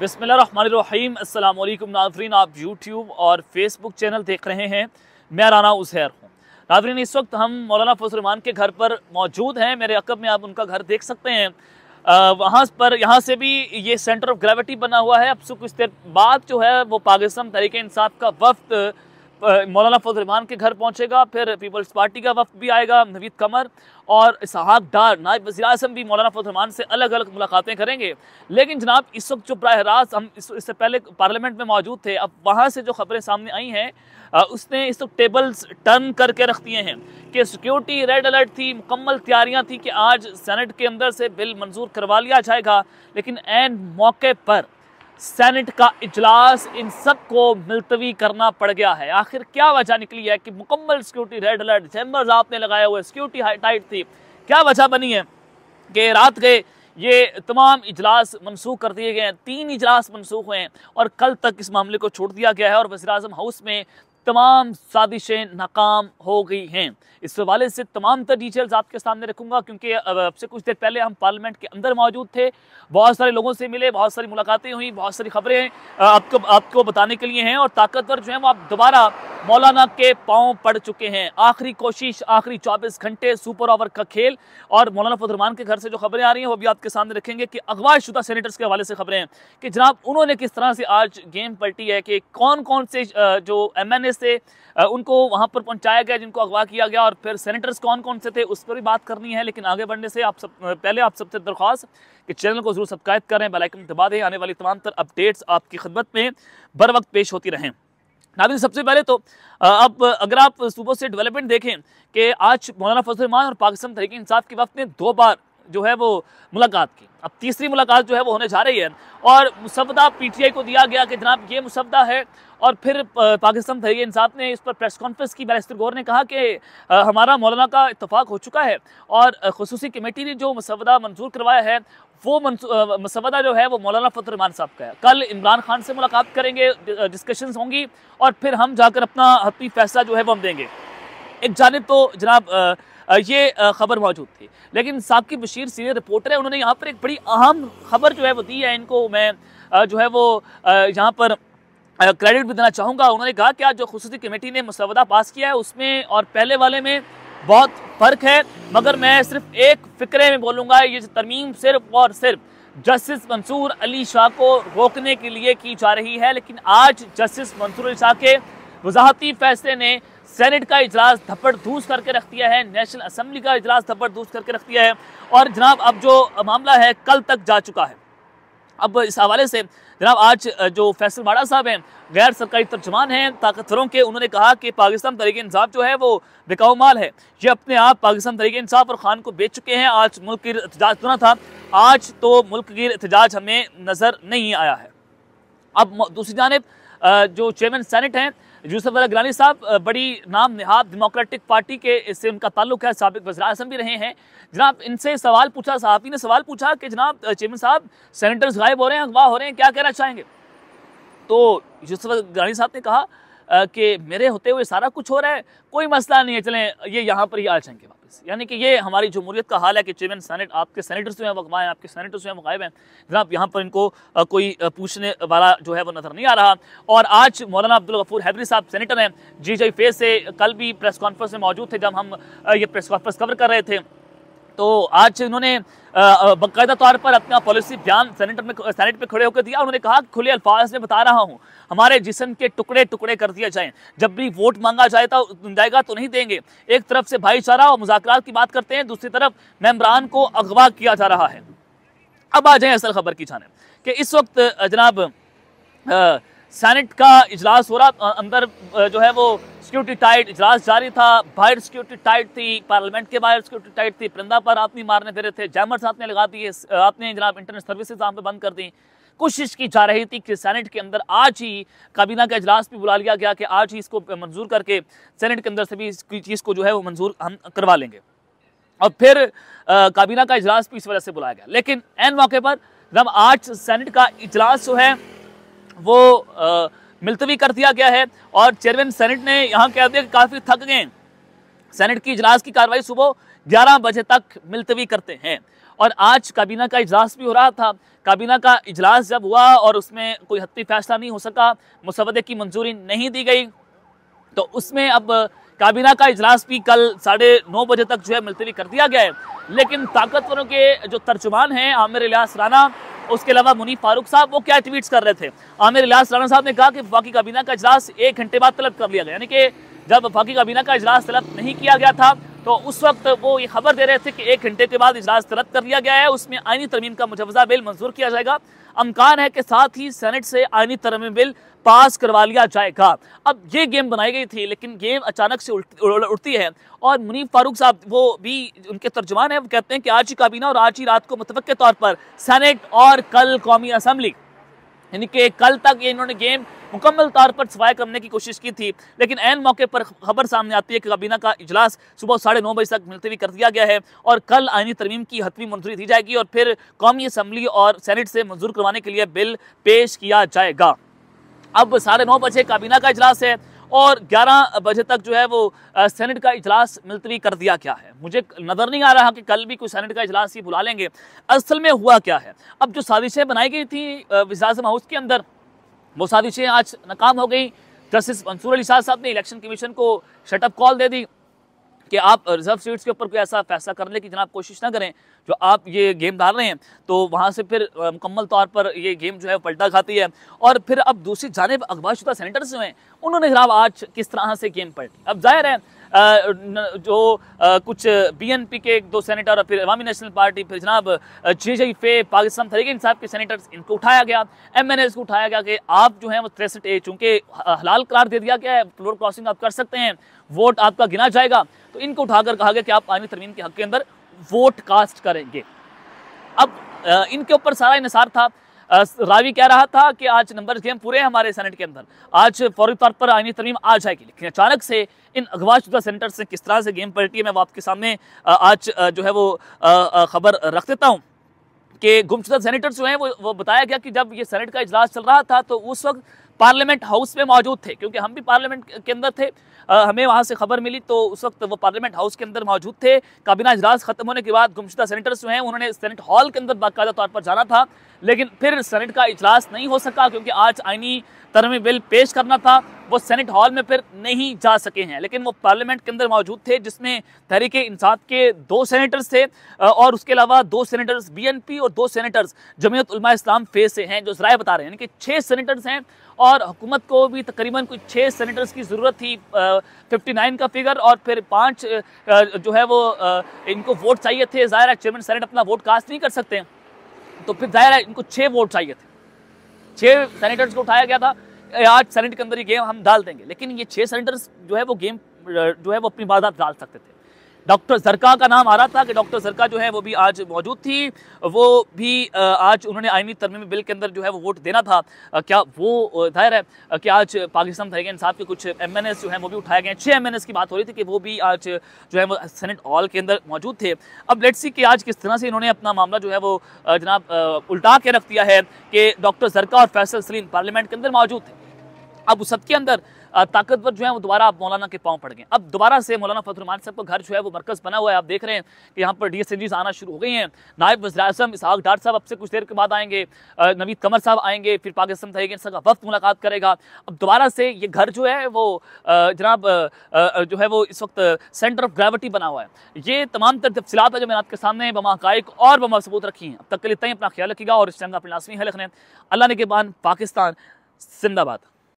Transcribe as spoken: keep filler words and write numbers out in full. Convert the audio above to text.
बिस्मिल्लाहिर्रहमानिर्रहीम। अस्सलाम वालेकुम नाज़रीन, आप यूट्यूब और फेसबुक चैनल देख रहे हैं। मैं राना उसैर हूँ। नाज़रीन, इस वक्त हम मौलाना फजलुर रहमान के घर पर मौजूद हैं। मेरे अकब में आप उनका घर देख सकते हैं। आ, वहाँ पर यहाँ से भी ये सेंटर ऑफ ग्रेविटी बना हुआ है। अब से कुछ देर बाद जो है वो पाकिस्तान तहरीक इंसाफ का वफ्द मौलाना फजलुर रहमान के घर पहुँचेगा। फिर पीपल्स पार्टी का वफ्द भी आएगा, नवीद कमर और इसहाक डार नायब वज़ीर आज़म भी मौलाना फजलुर रहमान से अलग अलग मुलाकातें करेंगे। लेकिन जनाब, इस वक्त जो बराह रास्त हम इससे पहले पार्लियामेंट में मौजूद थे, अब वहाँ से जो खबरें सामने आई हैं उसने इस वक्त टेबल्स टर्न करके रख दिए हैं कि सिक्योरिटी रेड अलर्ट थी, मुकम्मल तैयारियाँ थी कि आज सेनेट के अंदर से बिल मंजूर करवा लिया जाएगा, लेकिन एन मौके पर सेनेट का इजलास इन सब को मुलतवी करना पड़ गया है। आखिर क्या वजह निकली है कि मुकम्मल सिक्योरिटी रेड अलर्ट, चैम्बर्स आपने लगाए हुए, सिक्योरिटी हाई टाइट थी, क्या वजह बनी है कि रात गए ये तमाम इजलास मनसूख कर दिए गए हैं? तीन इजलास मनसूख हुए हैं और कल तक इस मामले को छोड़ दिया गया है और वज़ीर-ए-आज़म हाउस में तमाम साजिशें नाकाम हो गई हैं। इस हवाले से तमाम तर डिटेल्स आपके सामने रखूंगा, क्योंकि अब से कुछ देर पहले हम पार्लियामेंट के अंदर मौजूद थे, बहुत सारे लोगों से मिले, बहुत सारी मुलाकातें हुई, बहुत सारी खबरें आपको आपको बताने के लिए हैं। और ताकतवर जो है वो आप दोबारा मौलाना के पाँव पड़ चुके हैं। आखिरी कोशिश, आखिरी चौबीस घंटे, सुपर ओवर का खेल। और मौलाना फजलुर रहमान के घर से जो खबरें आ रही हैं वो भी आपके सामने रखेंगे कि अगवा शुदा सेनेटर्स के हवाले से खबरें हैं कि जनाब उन्होंने किस तरह से आज गेम पलटी है कि कौन कौन से जो एम एन ए से उनको वहाँ पर पहुँचाया गया जिनको अगवा किया गया, और फिर सेनेटर्स कौन कौन से थे उस पर भी बात करनी है। लेकिन आगे बढ़ने से आप सब पहले आप सबसे दरख्वास्त कि चैनल को जरूर सब्सक्राइब करें, बेल आइकन दबा दें, आने वाली तमाम तर अपडेट्स आपकी खिदमत में बर वक्त पेश होती रहें। नाज़रीन, सबसे पहले तो अब अगर आप सूबों से डेवलपमेंट देखें कि आज मौलाना फजलुर रहमान और पाकिस्तान तहरीक इंसाफ के वक्त ने दो बार जो है वो मुलाकात की। अब तीसरी मुलाकात जो है वो होने जा रही है और मुसवदा पीटीआई को दिया गया कि जनाब ये मुसवदा है। और फिर पाकिस्तान तहरीक इंसाफ ने इस पर प्रेस कॉन्फ्रेंस की। बैरिस्टर गोहर ने कहा कि हमारा मौलाना का इत्तफाक हो चुका है और खुसूसी कमेटी ने जो मुसवदा मंजूर करवाया है वो मसवदा जो है वो मौलाना फजलुर रहमान साहब का है। कल इमरान खान से मुलाकात करेंगे, डिस्कशंस होंगी और फिर हम जाकर अपना हतमी फैसला जो है वो हम देंगे। एक जानिब तो जनाब ये खबर मौजूद थी, लेकिन साकिब बशीर सीनियर रिपोर्टर है, उन्होंने यहाँ पर एक बड़ी अहम खबर जो है वो दी है। इनको मैं जो है वो यहाँ पर क्रेडिट भी देना चाहूँगा। उन्होंने कहा कि आज जो खुसूसी कमेटी ने मसवदा पास किया है उसमें और पहले वाले में बहुत फ़र्क है, मगर मैं सिर्फ एक फ़िक्रे में बोलूँगा, ये तरमीम सिर्फ और सिर्फ जस्टिस मंसूर अली शाह को रोकने के लिए की जा रही है। लेकिन आज जस्टिस मंसूर अली शाह के वजाहती फैसले ने सेनेट का इजलास धप्पड़ धूस करके रख दिया है, नेशनल असम्बली का इजलास धप्पड़ धूस करके रख दिया है। और जनाब अब जो मामला है कल तक जा चुका है। अब इस हवाले से जनाब आज जो फैसल माड़ा साहब हैं, गैर सरकारी तर्जमान हैं ताकतवरों के, उन्होंने कहा कि पाकिस्तान तहरीक इंसाफ जो है वो बिकाऊ माल है, ये अपने आप पाकिस्तान तहरीक इंसाफ और खान को बेच चुके हैं। आज मुल्क गिर एहतजाज होना था, आज तो मुल्क गिर एहतजाज हमें नज़र नहीं आया है। अब दूसरी जानिब जो चेयरमैन सेनेट हैं यूसुफ रज़ा गिलानी साहब, बड़ी नाम नहाद डेमोक्रेटिक पार्टी के इससे उनका ताल्लुक है, साबिक वज़ीर-ए-आज़म भी रहे हैं। जनाब इनसे सवाल पूछा, सहाफ़ी ने सवाल पूछा कि जनाब चेयरमैन साहब सेनेटर्स गायब हो रहे हैं, अगवा हो रहे हैं, क्या कहना चाहेंगे? तो यूसुफ रज़ा गिलानी साहब ने कहा कि मेरे होते हुए सारा कुछ हो रहा है, कोई मसला नहीं है, चलें ये यहाँ पर ही आ जाएंगे वापस। यानी कि ये हमारी जमहूरियत का हाल है कि चेयरमैन सेनेट आपके सेनेटर्स जो हैं अगवा हैं, आपके सेनेटर्स जो हैं गायब हैं। जनाब यहाँ पर इनको कोई पूछने वाला जो है वो नज़र नहीं आ रहा। और आज मौलाना अब्दुल गफूर हैदरी साहब सेनेटर हैं जी जी फेस से, कल भी प्रेस कॉन्फ्रेंस में मौजूद थे जब हम ये प्रेस कॉन्फ्रेंस कवर कर रहे थे, तो आज इन्होंने बाकायदा तौर पर अपना पॉलिसी बयान सेनेट में सेनेट पे खड़े होकर दिया। उन्होंने कहा खुले अल्फाज में बता रहा हूँ, हमारे जिस्म के टुकड़े टुकड़े कर दिए जाएँ, जब भी वोट मांगा जाए तो जाएगा तो नहीं देंगे। एक तरफ से भाईचारा और मुज़ाकरात की बात करते हैं, दूसरी तरफ मेम्बरान को अगवा किया जा रहा है। अब आ जाए असल खबर की जाने कि इस वक्त जनाब आ, सेनेट का इजलास हो रहा, अंदर जो है वो सिक्योरिटी टाइट इजलास जारी था, बाहर सिक्योरिटी टाइट थी, पार्लियामेंट के बाहर सिक्योरिटी टाइट थी, परिंदा पर आपने मारने दे रहे थे, जैमर्स आपने लगा दिए, आपने जनाब इंटरनेट सर्विसेज आप पे बंद कर दी। कोशिश की जा रही थी कि सेनेट के अंदर आज ही काबीना का इजलास भी बुला लिया गया कि आज ही इसको मंजूर करके सेनेट के अंदर से भी इस चीज़ को जो है वो मंजूर हम करवा लेंगे। और फिर काबीना का इजलास भी इस वजह से बुलाया गया। लेकिन एन मौके पर जब आज सेनेट का इजलास जो है वो आ, मुलतवी कर दिया गया है और चेयरमैन सेनेट ने यहाँ कह दिया कि काफ़ी थक गए, सेनेट की इजलास की कार्रवाई सुबह ग्यारह बजे तक मुलतवी करते हैं। और आज काबीना का इजलास भी हो रहा था। काबीना का इजलास जब हुआ और उसमें कोई हत्ती फैसला नहीं हो सका, मसवदे की मंजूरी नहीं दी गई, तो उसमें अब काबीना का इजलास भी कल साढ़े नौ बजे तक जो है मुलतवी कर दिया गया है। लेकिन ताकतवरों के जो तर्जुमान हैं आमिर इलियास राना, उसके अलावा मुनीर फारूक साहब, वो क्या ट्वीट्स कर रहे थे। आमिर इलियास राना साहब ने कहा कि वफाकी काबीना का इजलास एक घंटे बाद तलब कर लिया गया, यानी कि जब वफाकी काबीना का इजलास तलब नहीं किया गया था तो उस वक्त वो ये खबर दे रहे थे कि एक घंटे के बाद इजलास तलब कर लिया गया है, उसमें आईनी तरमीम का मुजवजा बिल मंजूर किया जाएगा, अमकान है कि साथ ही सेनेट से आईनी तरमीम बिल पास करवा लिया जाएगा। अब ये गेम बनाई गई थी, लेकिन गेम अचानक से उड़ती है। और मुनीर फारूक साहब, वो भी उनके तर्जुमान हैं, वो कहते हैं कि आज ही काबीना और आज ही रात को मुतवक्के तौर पर सेनेट और कल कौमी असम्बली, यानी कि कल तक ये इन्होंने गेम मुकम्मल तौर पर सफाया करने की कोशिश की थी। लेकिन ऐन मौके पर खबर सामने आती है कि काबीना का इजलास सुबह साढ़े नौ बजे तक मुलतवी कर दिया गया है और कल आईनी तरमीम की हतमी मंजूरी दी जाएगी और फिर कौमी असम्बली और सेनेट से मंजूर करवाने के लिए बिल पेश किया जाएगा। अब साढ़े नौ बजे काबीना का इजलास है और ग्यारह बजे तक जो है वो सेनेट का इजलास मुलतवी कर दिया गया है। मुझे नज़र नहीं आ रहा कि कल भी कोई सेनेट का इजलास ही बुला लेंगे। असल में हुआ क्या है, अब जो साजिशें बनाई गई थी वज़ीर-ए-आज़म हाउस के अंदर, वो साजिशें आज नाकाम हो गई। जस्टिस मंसूर अली शाह साहब ने इलेक्शन कमीशन को शटअप कॉल दे दी कि आप रिजर्व सीट्स के ऊपर कोई ऐसा फैसला करने की जनाब कोशिश ना करें जो आप ये गेम डाल रहे हैं, तो वहाँ से फिर मुकम्मल तौर पर ये गेम जो है पलटा खाती है। और फिर अब दूसरी जानिब अगवाशुदा सेनेटर्स जो हैं उन्होंने जनाब आज किस तरह से गेम पलटी। अब जाहिर है जो कुछ बीएनपी के एक दो सेनेटर और फिर अवामी नेशनल पार्टी, फिर जनाब जे जे फे पाकिस्तान तहरीक इंसाफ के सेनेटर्स, इनको उठाया गया, एमएनएस को उठाया गया कि आप जो है वो तिरसठ ए चूँकि हलाल करार दे दिया गया है, फ्लोर क्रॉसिंग आप कर सकते हैं, वोट आपका गिना जाएगा, तो इनको उठाकर कहा गया कि आप आईनी तरमीम के हक के अंदर वोट कास्ट करेंगे। अब इनके ऊपर सारा इन्सार था। रावी कह रहा था कि आज नंबर गेम पूरे हैं हमारे सेनेट के अंदर, आज फौरी तौर पर आईनी तरमीम आ जाएगी। लेकिन अचानक से इन अगवाशुदा सेनेटर्स से किस तरह से गेम पलटी है, मैं आपके सामने आज जो है वो खबर रख देता हूँ कि गुमशुदा सेनेटर्स जो हैं वो वो बताया गया कि जब ये सेनेट का इजलास चल रहा था तो उस वक्त पार्लियामेंट हाउस में मौजूद थे, क्योंकि हम भी पार्लियामेंट के अंदर थे, आ, हमें वहाँ से खबर मिली, तो उस वक्त वो पार्लियामेंट हाउस के अंदर मौजूद थे। काबीना इजलास खत्म होने के बाद गुमशुदा सेनेटर्स जो हैं उन्होंने सेनेट हॉल के अंदर बाकायदा तौर पर जाना था, लेकिन फिर सेनेट का इजलास नहीं हो सका क्योंकि आज आईनी तरमीम बिल पेश करना था, वो सेनेट हॉल में फिर नहीं जा सके हैं। लेकिन वो पार्लियामेंट के अंदर मौजूद थे, जिसमें तहरीक इंसाफ के दो सेनेटर्स थे और उसके अलावा दो सेनेटर्स बीएनपी और दो सेनेटर्स जमीयत उलमा इस्लाम फेस से हैं, जो ज़राए बता रहे हैं, यानी कि छः सेनेटर्स हैं। और हुकूमत को भी तकरीबन कोई छः सेनेटर्स की ज़रूरत थी, फिफ्टी नाइन का फिगर, और फिर पाँच जो है वो आ, इनको वोट चाहिए थे। ज़ाहिर है चेयरमैन सेनेट अपना वोट कास्ट नहीं कर सकते, तो फिर ज़ाहिर है इनको छः वोट चाहिए थे, छः सेनेटर्स को उठाया गया था आज सेनेट के अंदर ये गेम हम डाल देंगे। लेकिन ये छः सेनेटर्स जो है वो गेम जो है वो अपनी वारदात डाल सकते थे। डॉक्टर जरका का नाम आ रहा था कि डॉक्टर जरका जो है वो भी आज मौजूद थी, वो भी आज उन्होंने आईनी तरमीम बिल के अंदर जो है वो वोट देना था। क्या वो जाहिर है कि आज पाकिस्तान तहरीक इंसाफ के कुछ एमएनएस जो हैं वो भी उठाए गए, छः एमएनएस की बात हो रही थी कि वो भी आज जो है वो सेनेट हॉल के अंदर मौजूद थे। अब लेट्स सी कि आज किस तरह से इन्होंने अपना मामला जो है वो जनाब उल्टा के रख दिया है कि डॉक्टर जरका और फैसल सरीन पार्लियामेंट के अंदर मौजूद थे। अब उस सबके अंदर ताकतवर जो है वो दोबारा आप मौलाना के पांव पड़ गए। अब दोबारा से मौलाना फजलुर रहमान साहब का घर जो है वो मरकज़ बना हुआ है, आप देख रहे हैं कि यहाँ पर डीएसएनजीज़ आना शुरू हो गई हैं। नायब वज़ीर-ए-आज़म इसहाक़ डार साहब अब से कुछ देर के बाद आएंगे, नवीद कमर साहब आएंगे, फिर पाकिस्तान तहरीक इंसाफ़ का वफ्द मुलाकात करेगा। अब दोबारा से ये घर जो है वो जनाब जो है वो इस वक्त सेंटर ऑफ ग्रेविटी बना हुआ है। ये तमाम तर तफसीलात है जो मैंने आपके सामने बमा हक़ाइक़ और बमा सबूत रखी हैं। अब तक के लिए इतना ही, अपना ख्याल रखिएगा और इस टाइम का अपने लाज़मी है लिखने अल्लाह ने के बाद। पाकिस्तान जिंदाबाद।